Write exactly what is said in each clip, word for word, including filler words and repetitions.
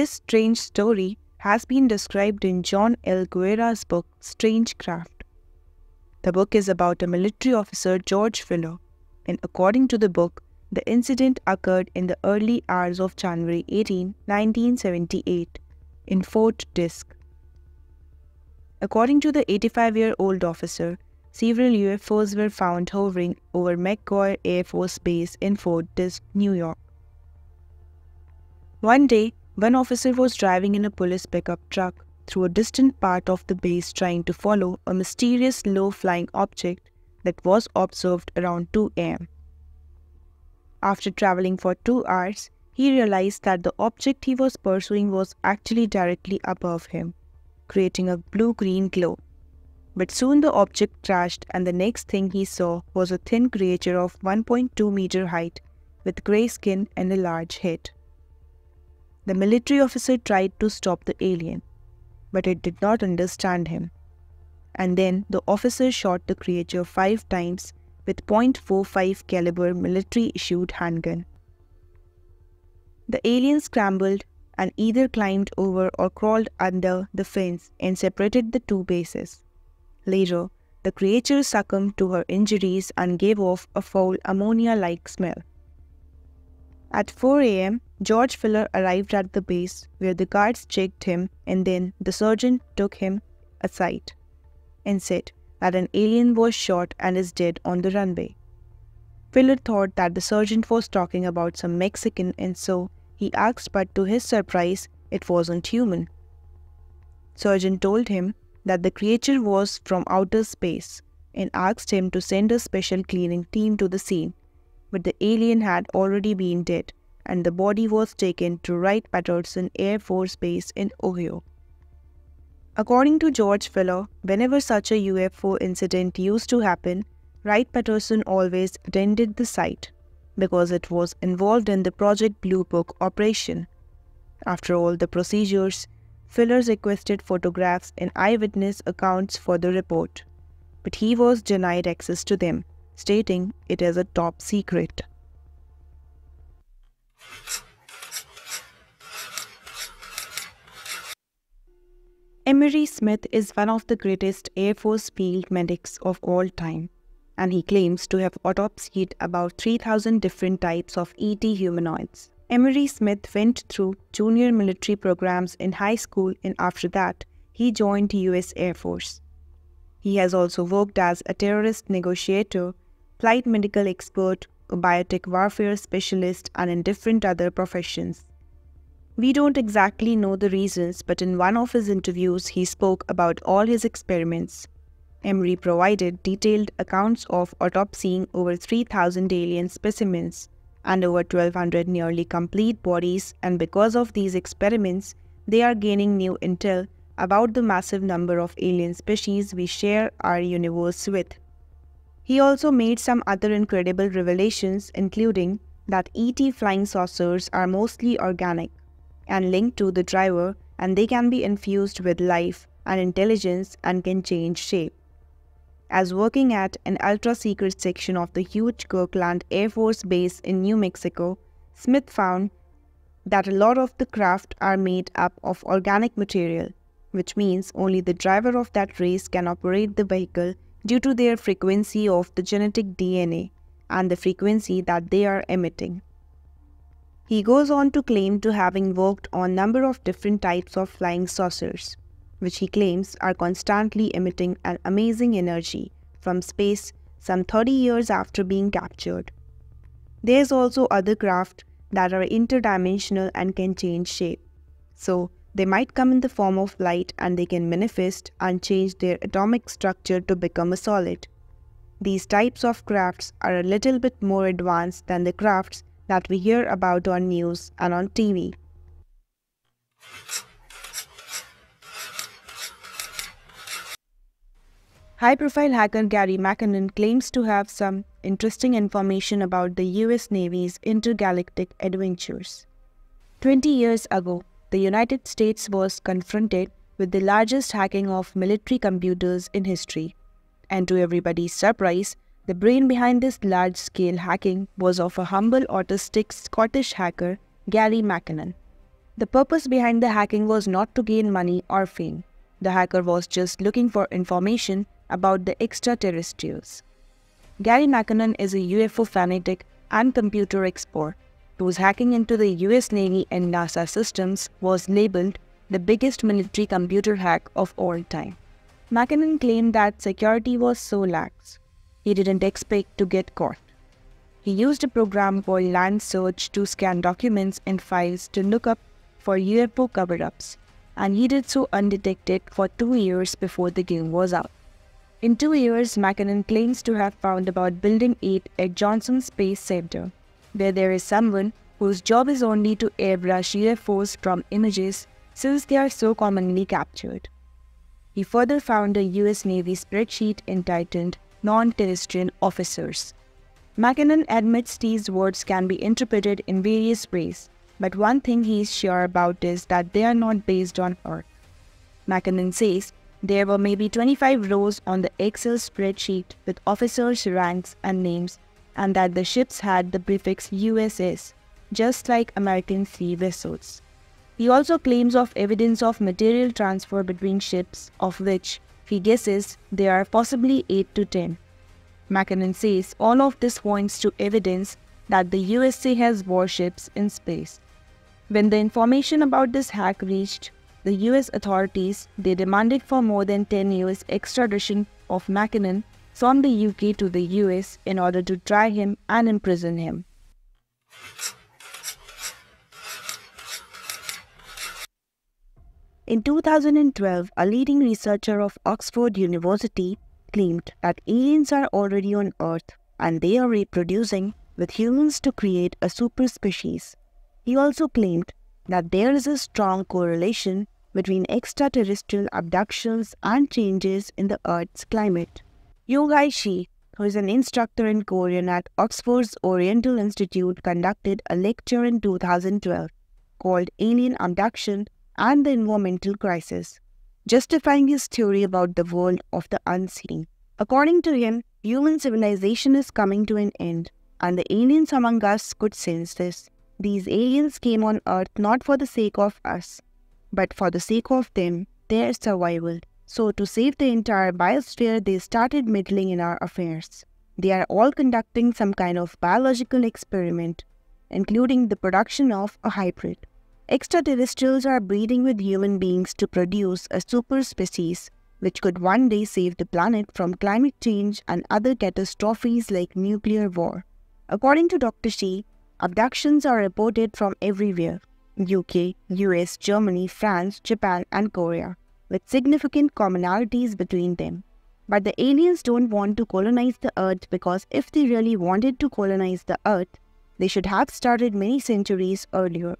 This strange story has been described in John L. Guerra's book, Strange Craft. The book is about a military officer, George Filler, and according to the book, the incident occurred in the early hours of January eighteenth, nineteen seventy-eight, in Fort Dix. According to the eighty-five-year-old officer, several U F Os were found hovering over McGuire Air Force Base in Fort Dix, New York. One day, one officer was driving in a police pickup truck through a distant part of the base trying to follow a mysterious low-flying object that was observed around two A M After traveling for two hours, he realized that the object he was pursuing was actually directly above him, creating a blue-green glow. But soon the object crashed, and the next thing he saw was a thin creature of one point two meter height with grey skin and a large head. The military officer tried to stop the alien, but it did not understand him. And then the officer shot the creature five times with point four five caliber military-issued handgun. The alien scrambled and either climbed over or crawled under the fence and separated the two bases. Later, the creature succumbed to her injuries and gave off a foul ammonia-like smell. At four A M, George Filler arrived at the base where the guards checked him, and then the sergeant took him aside and said that an alien was shot and is dead on the runway. Filler thought that the sergeant was talking about some Mexican, and so he asked, but to his surprise, it wasn't human. Sergeant told him that the creature was from outer space and asked him to send a special cleaning team to the scene, but the alien had already been dead and the body was taken to Wright-Patterson Air Force Base in Ohio. According to George Filler, whenever such a U F O incident used to happen, Wright-Patterson always attended the site because it was involved in the Project Blue Book operation. After all the procedures, Filler requested photographs and eyewitness accounts for the report, but he was denied access to them, stating it is a top secret. Emery Smith is one of the greatest Air Force field medics of all time, and he claims to have autopsied about three thousand different types of E T humanoids. Emery Smith went through junior military programs in high school, and after that, he joined U S Air Force. He has also worked as a terrorist negotiator, flight medical expert, a biotic warfare specialist, and in different other professions. We don't exactly know the reasons, but in one of his interviews, he spoke about all his experiments. Emery provided detailed accounts of autopsying over three thousand alien specimens and over twelve hundred nearly complete bodies, and because of these experiments, they are gaining new intel about the massive number of alien species we share our universe with. He also made some other incredible revelations, including that E T flying saucers are mostly organic and linked to the driver, and they can be infused with life and intelligence and can change shape. As working at an ultra-secret section of the huge Kirkland Air Force Base in New Mexico, Smith found that a lot of the craft are made up of organic material, which means only the driver of that race can operate the vehicle due to their frequency of the genetic D N A and the frequency that they are emitting. He goes on to claim to having worked on a number of different types of flying saucers, which he claims are constantly emitting an amazing energy from space some thirty years after being captured. There's also other craft that are interdimensional and can change shape. So they might come in the form of light, and they can manifest and change their atomic structure to become a solid. These types of crafts are a little bit more advanced than the crafts that we hear about on news and on T V. High-profile hacker Gary McKinnon claims to have some interesting information about the U S Navy's intergalactic adventures. twenty years ago, the United States was confronted with the largest hacking of military computers in history. And to everybody's surprise, the brain behind this large-scale hacking was of a humble autistic Scottish hacker, Gary McKinnon, The purpose behind the hacking was not to gain money or fame. The hacker was just looking for information about the extraterrestrials. Gary McKinnon is a U F O fanatic and computer expert whose hacking into the U S Navy and NASA systems was labeled the biggest military computer hack of all time. McKinnon claimed that security was so lax, he didn't expect to get caught. He used a program called Land Search to scan documents and files to look up for U F O cover-ups, and he did so undetected for two years before the game was out. In two years, McKinnon claims to have found about Building eight at Johnson Space Center, where there is someone whose job is only to airbrush U F Os from images since they are so commonly captured. He further found a U S Navy spreadsheet entitled Non-Terrestrial Officers. McKinnon admits these words can be interpreted in various ways, but one thing he is sure about is that they are not based on Earth. McKinnon says, there were maybe twenty-five rows on the Excel spreadsheet with officers' ranks and names, and that the ships had the prefix U S S, just like American sea vessels. He also claims of evidence of material transfer between ships, of which he guesses there are possibly eight to ten. McKinnon says all of this points to evidence that the U S A has warships in space. When the information about this hack reached the U S authorities, they demanded for more than ten years extradition of McKinnon from the U K to the U S in order to try him and imprison him. In two thousand twelve, a leading researcher of Oxford University claimed that aliens are already on Earth and they are reproducing with humans to create a super species. He also claimed that there is a strong correlation between extraterrestrial abductions and changes in the Earth's climate. Young-hae Chi, who is an instructor in Korean at Oxford's Oriental Institute, conducted a lecture in two thousand twelve called Alien Abduction and the Environmental Crisis, justifying his theory about the world of the unseen. According to him, human civilization is coming to an end, and the aliens among us could sense this. These aliens came on Earth not for the sake of us, but for the sake of them, their survival. So to save the entire biosphere, they started meddling in our affairs. They are all conducting some kind of biological experiment, including the production of a hybrid. Extraterrestrials are breeding with human beings to produce a super species, which could one day save the planet from climate change and other catastrophes like nuclear war. According to Doctor Chi, abductions are reported from everywhere, U K, U S, Germany, France, Japan and Korea, with significant commonalities between them. But the aliens don't want to colonize the Earth, because if they really wanted to colonize the Earth, they should have started many centuries earlier.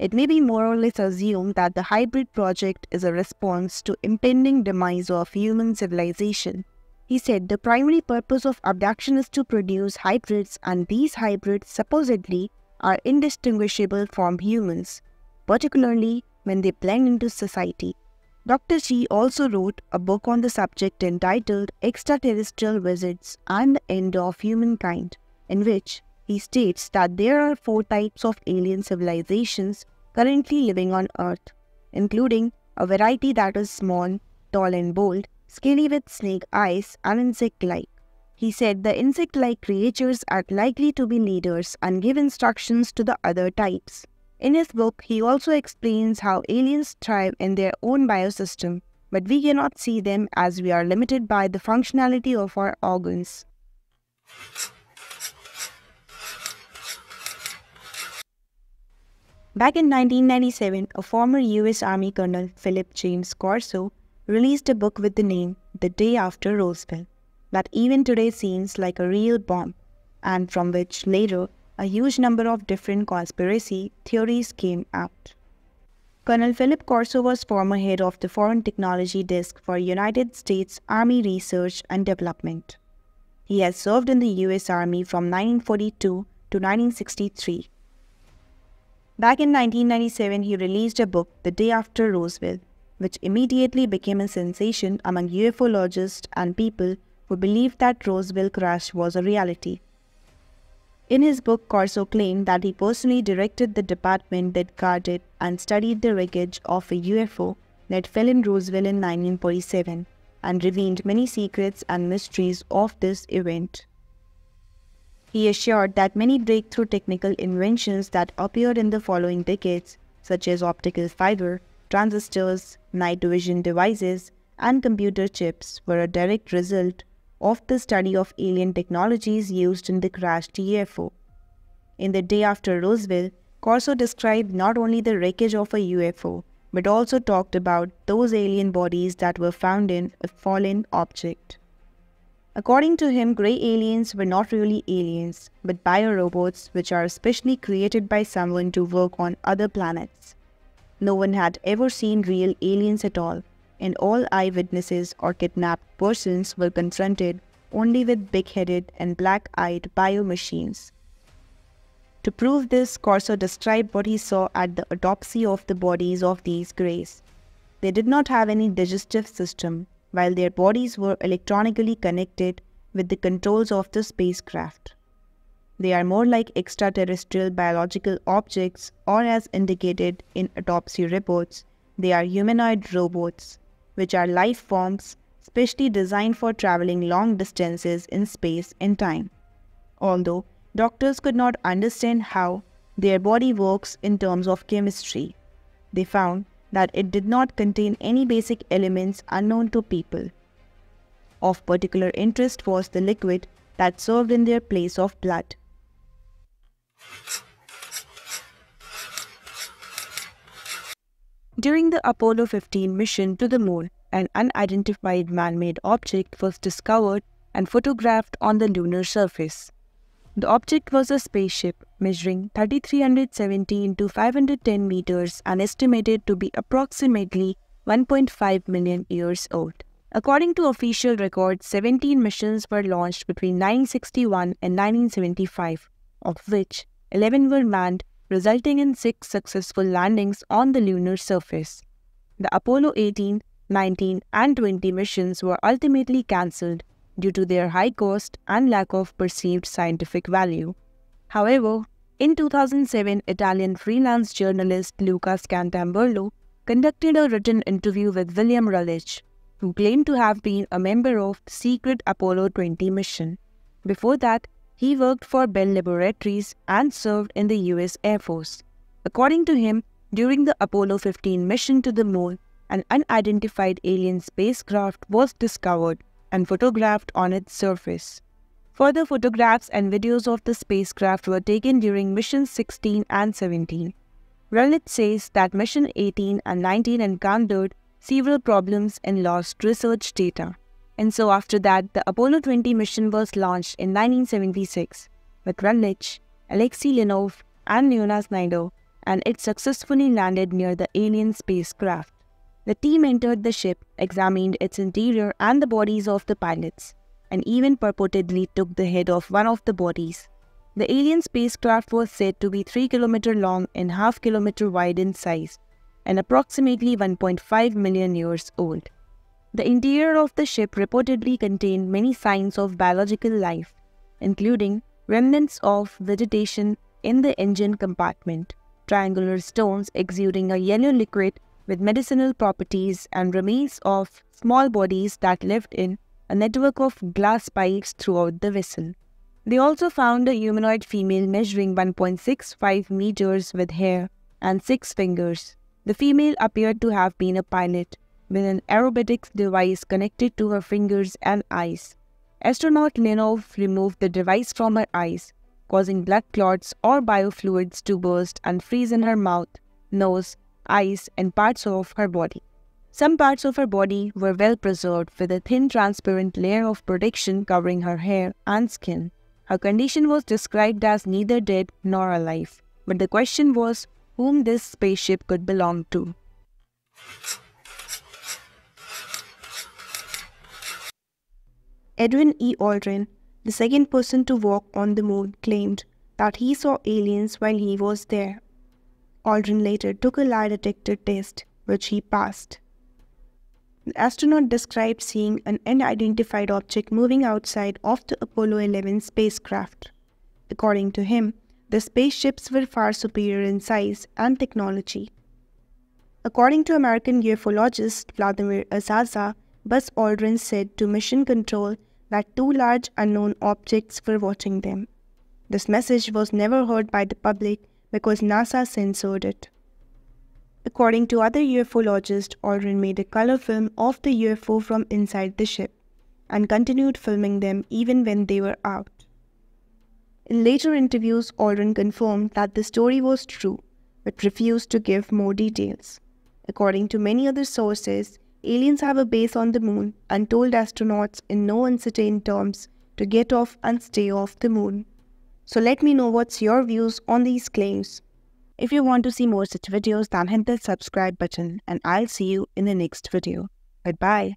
It may be more or less assumed that the hybrid project is a response to impending demise of human civilization. He said the primary purpose of abduction is to produce hybrids, and these hybrids supposedly are indistinguishable from humans, particularly when they blend into society. Doctor Chi also wrote a book on the subject entitled Extraterrestrial Visits and the End of Humankind, in which he states that there are four types of alien civilizations currently living on Earth, including a variety that is small, tall and bold, scaly with snake eyes and insect-like. He said the insect-like creatures are likely to be leaders and give instructions to the other types. In his book, he also explains how aliens thrive in their own biosystem, but we cannot see them as we are limited by the functionality of our organs. Back in nineteen ninety-seven, a former U S Army Colonel, Philip James Corso, released a book with the name The Day After Roswell, that even today seems like a real bomb, and from which later a huge number of different conspiracy theories came out. Colonel Philip Corso was former head of the Foreign Technology Desk for United States Army Research and Development. He has served in the U S Army from nineteen forty-two to nineteen sixty-three. Back in nineteen ninety-seven, he released a book, The Day After Roswell, which immediately became a sensation among U F O logists and people who believed that Roswell crash was a reality. In his book, Corso claimed that he personally directed the department that guarded and studied the wreckage of a U F O that fell in Roswell in nineteen forty-seven and revealed many secrets and mysteries of this event. He assured that many breakthrough technical inventions that appeared in the following decades, such as optical fiber, transistors, night vision devices, and computer chips, were a direct result of the study of alien technologies used in the crashed U F O. In The Day After Roswell, Corso described not only the wreckage of a U F O, but also talked about those alien bodies that were found in a fallen object. According to him, grey aliens were not really aliens, but biorobots which are specially created by someone to work on other planets. No one had ever seen real aliens at all, and all eyewitnesses or kidnapped persons were confronted only with big-headed and black-eyed biomachines. To prove this, Corso described what he saw at the autopsy of the bodies of these greys. They did not have any digestive system, while their bodies were electronically connected with the controls of the spacecraft. They are more like extraterrestrial biological objects, or as indicated in autopsy reports, they are humanoid robots, which are life forms specially designed for traveling long distances in space and time. Although doctors could not understand how their body works in terms of chemistry, they found that it did not contain any basic elements unknown to people. Of particular interest was the liquid that served in their place of blood. During the Apollo fifteen mission to the moon, an unidentified man-made object was discovered and photographed on the lunar surface. The object was a spaceship measuring three thousand three hundred seventeen to five hundred ten meters and estimated to be approximately one point five million years old. According to official records, seventeen missions were launched between nineteen sixty-one and nineteen seventy-five, of which eleven were manned, resulting in six successful landings on the lunar surface. The Apollo eighteen, nineteen, and twenty missions were ultimately cancelled due to their high cost and lack of perceived scientific value. However, in two thousand seven, Italian freelance journalist Lucas Cantamberlo conducted a written interview with William Rulich, who claimed to have been a member of the secret Apollo twenty mission. Before that, he worked for Bell Laboratories and served in the U S Air Force. According to him, during the Apollo fifteen mission to the moon, an unidentified alien spacecraft was discovered and photographed on its surface. Further photographs and videos of the spacecraft were taken during missions sixteen and seventeen. Rulich says that mission eighteen and nineteen encountered several problems and lost research data. And so after that, the Apollo twenty mission was launched in nineteen seventy-six with Rulich, Alexei Leonov, and Leona Snyder, and it successfully landed near the alien spacecraft. The team entered the ship, examined its interior and the bodies of the pilots, and even purportedly took the head of one of the bodies. The alien spacecraft was said to be three kilometers long and half kilometer wide in size, and approximately one point five million years old. The interior of the ship reportedly contained many signs of biological life, including remnants of vegetation in the engine compartment, triangular stones exuding a yellow liquid with medicinal properties, and remains of small bodies that lived in a network of glass pipes throughout the vessel. They also found a humanoid female measuring one point six five meters with hair and six fingers. The female appeared to have been a pilot, with an aerobatics device connected to her fingers and eyes. Astronaut Leonov removed the device from her eyes, causing blood clots or biofluids to burst and freeze in her mouth, nose, eyes, and parts of her body. Some parts of her body were well preserved, with a thin transparent layer of protection covering her hair and skin. Her condition was described as neither dead nor alive, but the question was whom this spaceship could belong to. Edwin E. Aldrin, the second person to walk on the moon, claimed that he saw aliens while he was there. Aldrin later took a lie detector test, which he passed. The astronaut described seeing an unidentified object moving outside of the Apollo eleven spacecraft. According to him, the spaceships were far superior in size and technology. According to American ufologist Vladimir Azaza, Buzz Aldrin said to Mission Control that two large unknown objects were watching them. This message was never heard by the public because NASA censored it. According to other ufologists, Aldrin made a color film of the U F O from inside the ship and continued filming them even when they were out. In later interviews, Aldrin confirmed that the story was true, but refused to give more details. According to many other sources, aliens have a base on the moon and told astronauts in no uncertain terms to get off and stay off the moon. So let me know what's your views on these claims. If you want to see more such videos, then hit the subscribe button, and I'll see you in the next video. Goodbye.